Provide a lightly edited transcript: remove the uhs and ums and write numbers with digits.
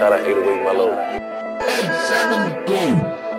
Shout out 808 Melo.